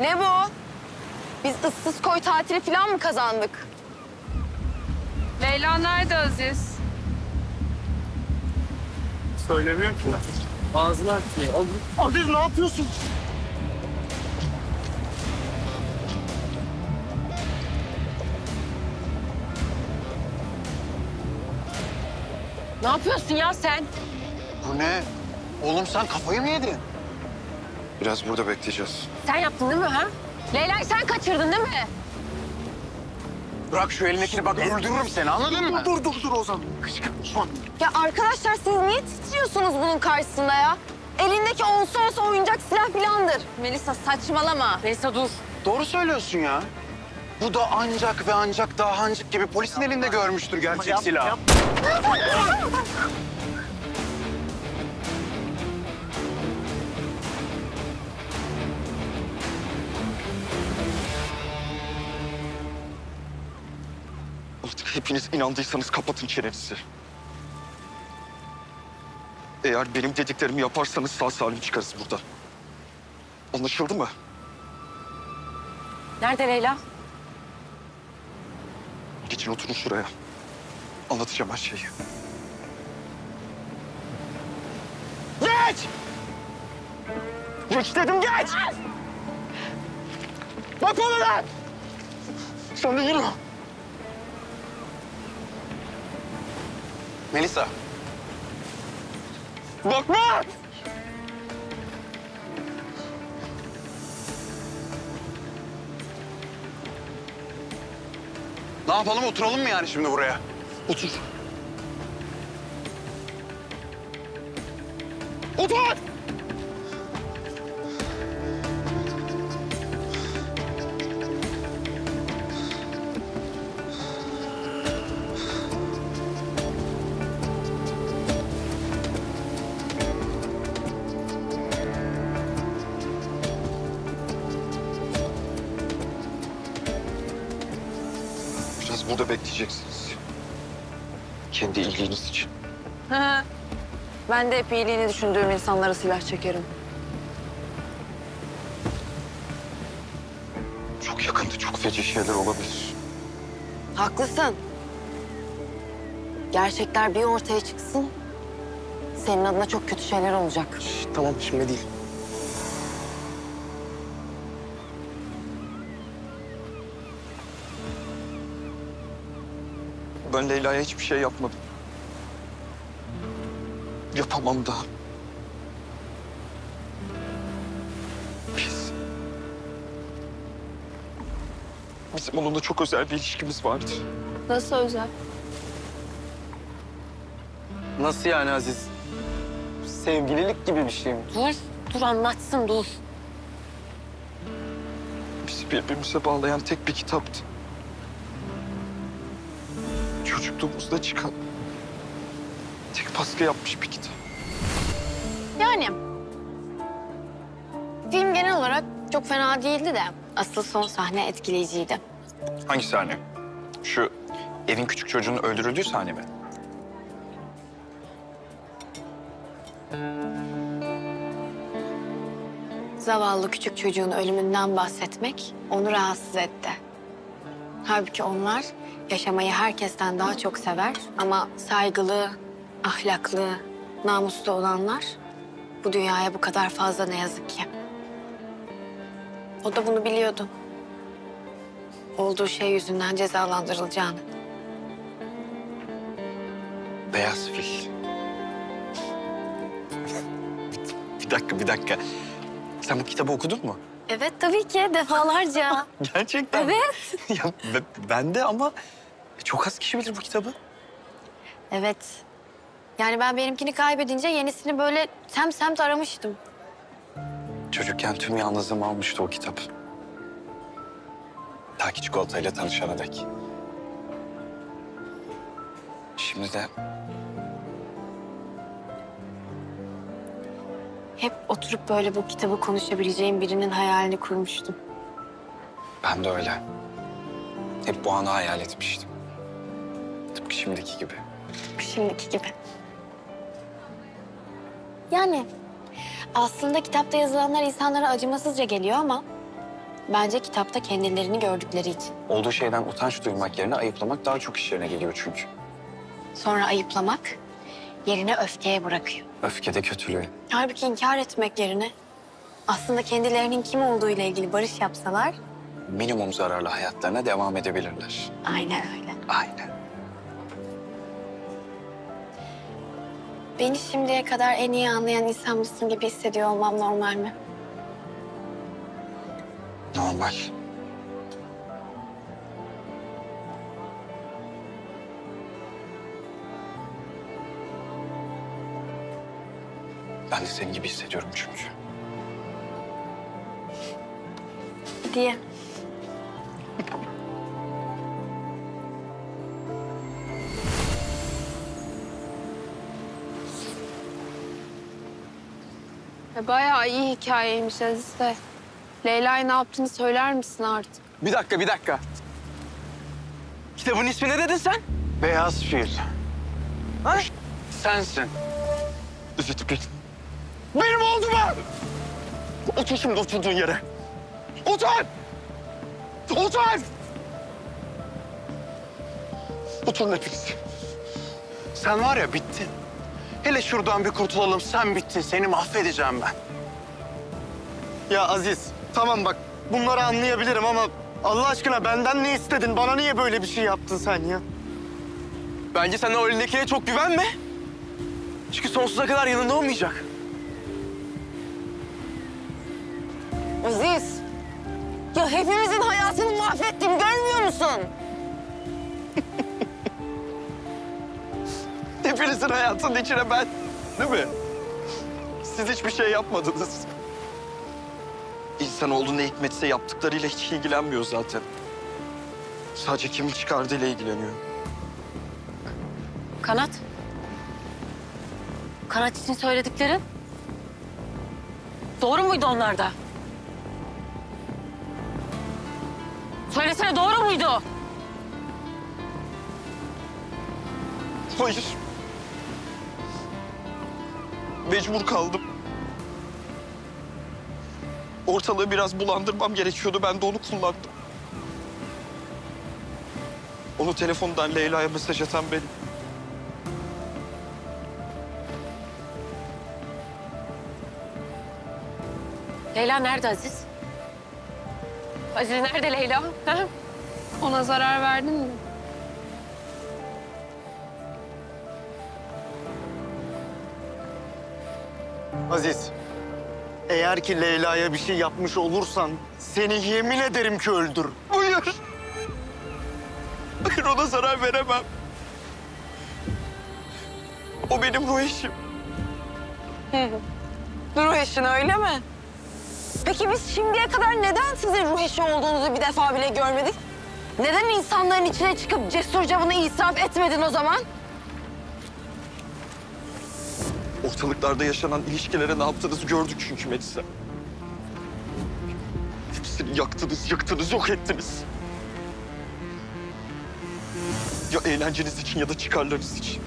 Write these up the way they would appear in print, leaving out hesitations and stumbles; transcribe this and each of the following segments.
Ne bu? Biz ıssız koy tatili falan mı kazandık? Leyla nerede Aziz? Söylemiyor ki. Ağzını açmıyor. Aziz ne yapıyorsun? Ne yapıyorsun ya sen? Bu ne? Oğlum sen kafayı mı yedin? Biraz burada bekleyeceğiz. Sen yaptın değil mi ha? Leyla'yı sen kaçırdın değil mi? Bırak şu elindekini bak öldürürüm seni anladın mı? Dur Ozan. Kışkırtma. Ya arkadaşlar siz niye titriyorsunuz bunun karşısında ya? Elindeki olsa olsa oyuncak silah filandır. Melisa saçmalama. Melisa dur. Doğru söylüyorsun ya. Bu da ancak ve ancak daha hancık gibi polisin elinde görmüştür gerçek silah. Artık hepiniz inandıysanız kapatın çenenizi. Eğer benim dediklerimi yaparsanız sağ salim çıkarız buradan. Anlaşıldı mı? Nerede Leyla? Geçin oturun şuraya. Anlatacağım her şeyi. Geç! Geç dedim geç! Bak onu lan! Sen de yürü. Melisa. Bakma! Ne yapalım? Oturalım mı yani şimdi buraya? Otur. Otur! Burada bekleyeceksiniz. Kendi iyiliğiniz için. Ben de hep iyiliğini düşündüğüm insanlara silah çekerim. Çok yakında çok feci şeyler olabilir. Haklısın. Gerçekler bir ortaya çıksın. Senin adına çok kötü şeyler olacak. Tamam şimdi değil. Ben Leyla'ya hiçbir şey yapmadım. Yapamam da. Bizim onunla çok özel bir ilişkimiz vardı. Nasıl özel? Nasıl yani Aziz? Sevgililik gibi bir şey mi? Dur anlatsın dur. Bizi birbirimize bağlayan tek bir kitaptı. Çocukluğumuzda çıkan tek baskı yapmış bir kitap. Yani film genel olarak çok fena değildi de asıl son sahne etkileyiciydi. Hangi sahne? Şu evin küçük çocuğunun öldürüldüğü sahne mi? Zavallı küçük çocuğun ölümünden bahsetmek onu rahatsız etti. Halbuki onlar yaşamayı herkesten daha çok sever ama saygılı, ahlaklı, namuslu olanlar bu dünyaya bu kadar fazla ne yazık ki. O da bunu biliyordu. Olduğu şey yüzünden cezalandırılacağını. Beyaz Fil. Bir dakika. Sen bu kitabı okudun mu? Evet tabii ki defalarca. Gerçekten. Evet. Ya, ben de ama çok az kişi bilir bu kitabı. Evet. Yani ben benimkini kaybedince yenisini böyle semt aramıştım. Çocukken tüm yalnızlığımı almıştı o kitap. Ta ki çikolatayla tanışana dek. Şimdi de... Hep oturup böyle bu kitabı konuşabileceğim birinin hayalini kurmuştum. Ben de öyle. Hep bu anı hayal etmiştim. Tıpkı şimdiki gibi. Yani aslında kitapta yazılanlar insanlara acımasızca geliyor ama... Bence kitapta kendilerini gördükleri için. Olduğu şeyden utanç duymak yerine ayıplamak daha çok işlerine geliyor çünkü. Sonra ayıplamak yerine öfkeye bırakıyor. Öfke de kötülüğü. Halbuki inkar etmek yerine aslında kendilerinin kim olduğuyla ilgili barış yapsalar... Minimum zararla hayatlarına devam edebilirler. Aynen öyle. Aynen. Beni şimdiye kadar en iyi anlayan insanmışsın gibi hissediyor olmam normal mi? Normal. Ben de senin gibi hissediyorum çünkü. Diye. Bayağı iyi hikayeymiş Aziz de. Leyla'ya ne yaptığını söyler misin artık? Bir dakika. Kitabın ismi ne dedin sen? Beyaz Fil. Ha? Sensin. Üzütüp git. Benim oldu mu? Otur şimdi oturduğun yere. Otur! Oturun hepiniz. Sen var ya bittin. Hele şuradan bir kurtulalım. Sen bittin. Seni mahvedeceğim ben. Ya Aziz, tamam bak bunları anlayabilirim ama Allah aşkına benden ne istedin? Bana niye böyle bir şey yaptın sen ya? Bence sen o elindekine çok güvenme. Çünkü sonsuza kadar yanında olmayacak. Aziz, ya hepimizin hayatını mahvettim görmüyor musun? Hepinizin hayatının içine ben, değil mi? Siz hiçbir şey yapmadınız. İnsanoğlu ne hikmetse yaptıklarıyla hiç ilgilenmiyor zaten. Sadece kimin çıkardığıyla ilgileniyor. Kanat. Kanat için söylediklerin. Doğru muydu onlar da? Söylesene doğru muydu? Hayır. Mecbur kaldım. Ortalığı biraz bulandırmam gerekiyordu. Ben de onu kullandım. Onu telefondan Leyla'ya mesaj atan benim. Leyla nerede Aziz? Aziz nerede Leyla? Ha? Ona zarar verdin mi? Aziz, eğer ki Leyla'ya bir şey yapmış olursan seni yemin ederim ki öldürürüm. Buyur. Ben ona zarar veremem. O benim ruh eşim. Ruh eşin öyle mi? Peki biz şimdiye kadar neden sizin ruh eşi olduğunuzu bir defa bile görmedik? Neden insanların içine çıkıp cesurca bunu israf etmedin o zaman? Ortalıklarda yaşanan ilişkilere ne yaptığınızı gördük çünkü Melisa. Hepsini yaktınız, yok ettiniz. Ya eğlenceniz için ya da çıkarlarınız için.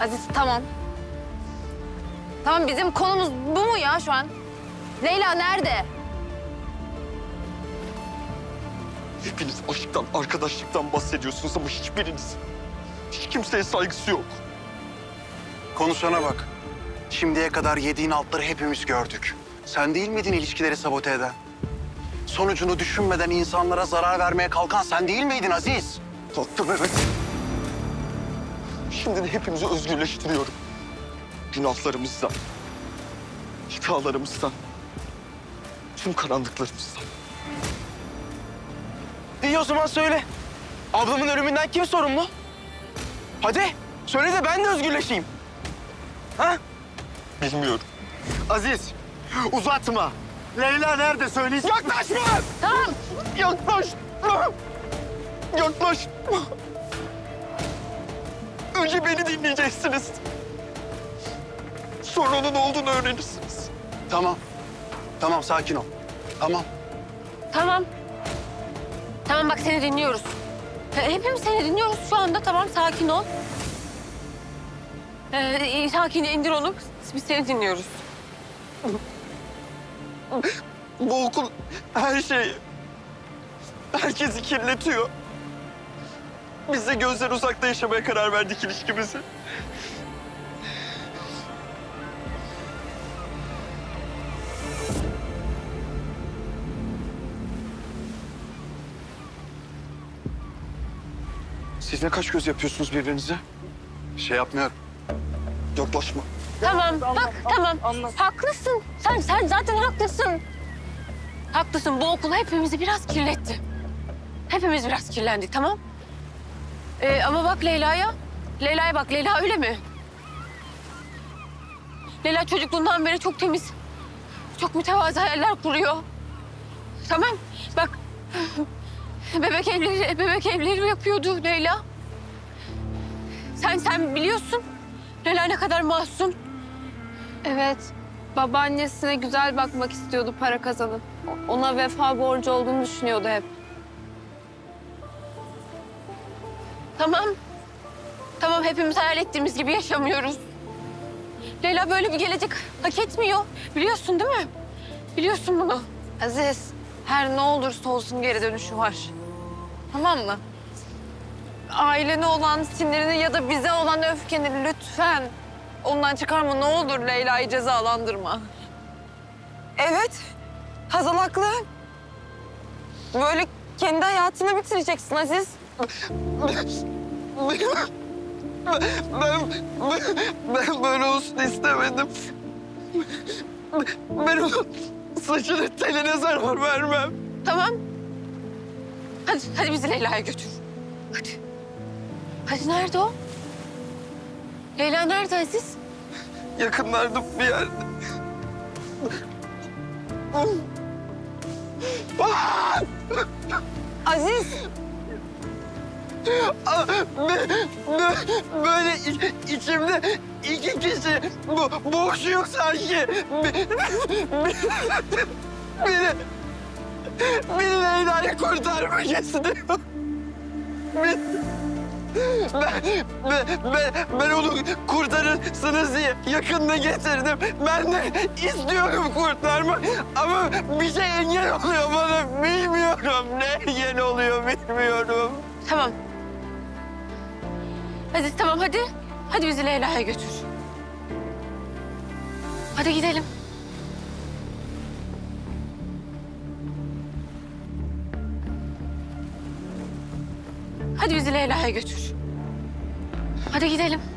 Aziz tamam. Tamam bizim konumuz bu mu ya şu an? Leyla nerede? Hepiniz aşktan, arkadaşlıktan bahsediyorsunuz ama hiçbiriniz... hiç kimseye saygısı yok. Konuşana bak. Şimdiye kadar yediğin altları hepimiz gördük. Sen değil miydin ilişkileri sabote eden? Sonucunu düşünmeden insanlara zarar vermeye kalkan sen değil miydin Aziz? Tatlım evet. Şimdi de hepimizi özgürleştiriyorum. Günahlarımızdan, hatalarımızdan, tüm karanlıklarımızdan. İyi o zaman söyle. Ablamın ölümünden kim sorumlu? Hadi söyle de ben de özgürleşeyim. Ha? Bilmiyorum. Aziz, uzatma. Leyla nerede söyleyeyim? Yaklaşma! Tamam. Yaklaşma. Önce beni dinleyeceksiniz. Sorunun olduğunu öğrenirsiniz. Tamam sakin ol. Tamam. Tamam bak seni dinliyoruz. Hepimiz seni dinliyoruz şu anda. Tamam sakin ol. Sakin indir onu. Biz seni dinliyoruz. Bu okul her şeyi, herkesi kirletiyor. Biz de gözler uzakta yaşamaya karar verdik ilişkimizi. Siz ne kaç göz yapıyorsunuz birbirinize? Şey yapmıyorum. Yaklaşma. Tamam, bak tamam. Haklısın. Sen zaten haklısın. Haklısın. Bu okul hepimizi biraz kirletti. Hepimiz biraz kirlendik, tamam? Ama bak Leyla'ya. Leyla'ya bak. Leyla öyle mi? Leyla çocukluğundan beri çok temiz. Çok mütevazı hayaller kuruyor. Tamam. Bak. Bebek evleri yapıyordu Leyla. Sen biliyorsun. Leyla ne kadar masum. Evet. Babaannesine güzel bakmak istiyordu para kazanıp. Ona vefa borcu olduğunu düşünüyordu hep. Tamam. Tamam, hepimiz hayal ettiğimiz gibi yaşamıyoruz. Leyla böyle bir gelecek hak etmiyor. Biliyorsun değil mi? Biliyorsun bunu. Aziz, her ne olursa olsun geri dönüşü var. Tamam mı? Ailene olan sinirini ya da bize olan öfkeni lütfen ondan çıkarma. Ne olur Leyla'yı cezalandırma. Evet, Hazal haklı. Böyle kendi hayatını bitireceksin Aziz. Ben böyle olsun istemedim. Ben onun saçını teline zarar vermem. Tamam. Hadi bizi Leyla'ya götür. Hadi nerede o? Leyla nerede Aziz? Yakınlarda bir yerde. Aziz! Böyle içimde iki kişi boğuşuyor sanki. Biri Leyla'yı kurtarmak istiyor. Ben onu kurtarırsınız diye yakınına getirdim. Ben de istiyorum kurtarmak ama bir şey engel oluyor bana. Bilmiyorum ne engel oluyor bilmiyorum. Tamam. Aziz tamam hadi. Hadi bizi Leyla'ya götür. Hadi gidelim. Hadi bizi Leyla'ya götür. Hadi gidelim.